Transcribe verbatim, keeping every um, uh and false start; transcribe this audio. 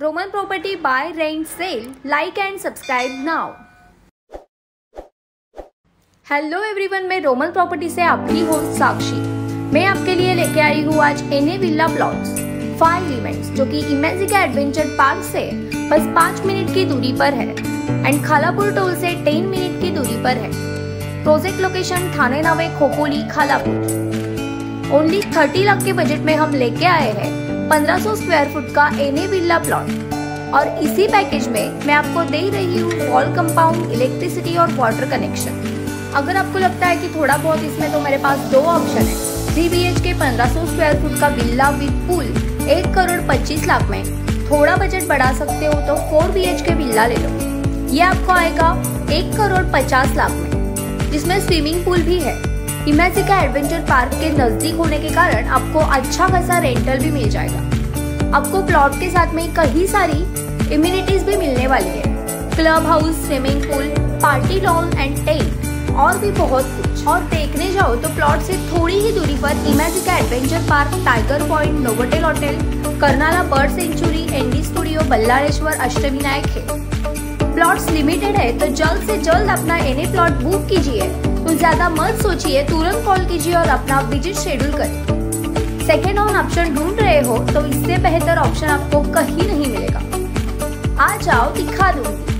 Roman Property, buy, rent, sale. Like and subscribe now. Hello everyone, मैं Roman property से आपकी host साक्षी। मैं आपके लिए लेके आई हूँ आज एने विला प्लॉट्स फाइव एलिमेंट्स, जो कि इमेजिका एडवेंचर पार्क से बस पाँच मिनट की दूरी पर है एंड खालापुर टोल से टेन मिनट की दूरी पर है। प्रोजेक्ट लोकेशन ठाणे नावे खोकोली खालापुर। ओनली थर्टी लाख के बजट में हम लेके आए हैं पंद्रह सौ स्क्वायर फुट का एने विला प्लॉट, और इसी पैकेज में मैं आपको दे रही हूँ वॉल कंपाउंड, इलेक्ट्रिसिटी और वाटर कनेक्शन। अगर आपको लगता है कि थोड़ा बहुत इसमें, तो मेरे पास दो ऑप्शन है। थ्री बी एच के पंद्रह सौ स्क्वायर फुट का विला विद पूल एक करोड़ पच्चीस लाख में। थोड़ा बजट बढ़ा सकते हो तो four B H K villa ले लो, ये आपको आएगा एक करोड़ पचास लाख में, जिसमें स्विमिंग पूल भी है। इमेजिका एडवेंचर पार्क के नजदीक होने के कारण आपको अच्छा खासा रेंटल भी मिल जाएगा। आपको प्लॉट के साथ में कई सारी इम्यूनिटीज भी मिलने वाली है, club house, swimming pool, party lawn and tent और भी बहुत कुछ। और देखने जाओ तो प्लॉट से थोड़ी ही दूरी पर Imagica adventure park, tiger point, Novotel hotel, Karnala bird sanctuary, Andy studio, Ballaleshwar, Ashtavinayak है। प्लॉट्स लिमिटेड है, तो जल्द से जल्द अपना एने प्लॉट बुक कीजिए। तो ज्यादा मत सोचिए, तुरंत कॉल कीजिए और अपना विजिट शेड्यूल करें। सेकेंड ऑन ऑप्शन ढूंढ रहे हो तो इससे बेहतर ऑप्शन आपको कहीं नहीं मिलेगा। आ जाओ दिखा दूंगी।